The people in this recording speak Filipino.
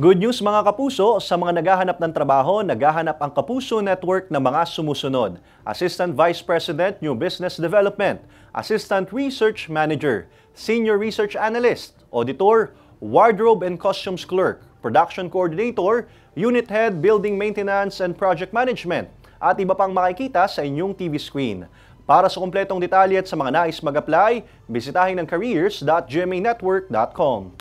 Good news mga kapuso, sa mga naghahanap ng trabaho, naghahanap ang Kapuso Network ng mga sumusunod: Assistant Vice President New Business Development, Assistant Research Manager, Senior Research Analyst, Auditor, Wardrobe and Costumes Clerk, Production Coordinator, Unit Head Building Maintenance and Project Management, at iba pang makikita sa inyong TV screen. Para sa kumpletong detalye at sa mga nais mag-apply, bisitahin ang careers.gmanetwork.com.